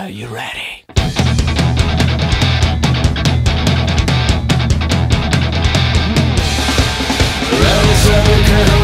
Are you ready? Round circle.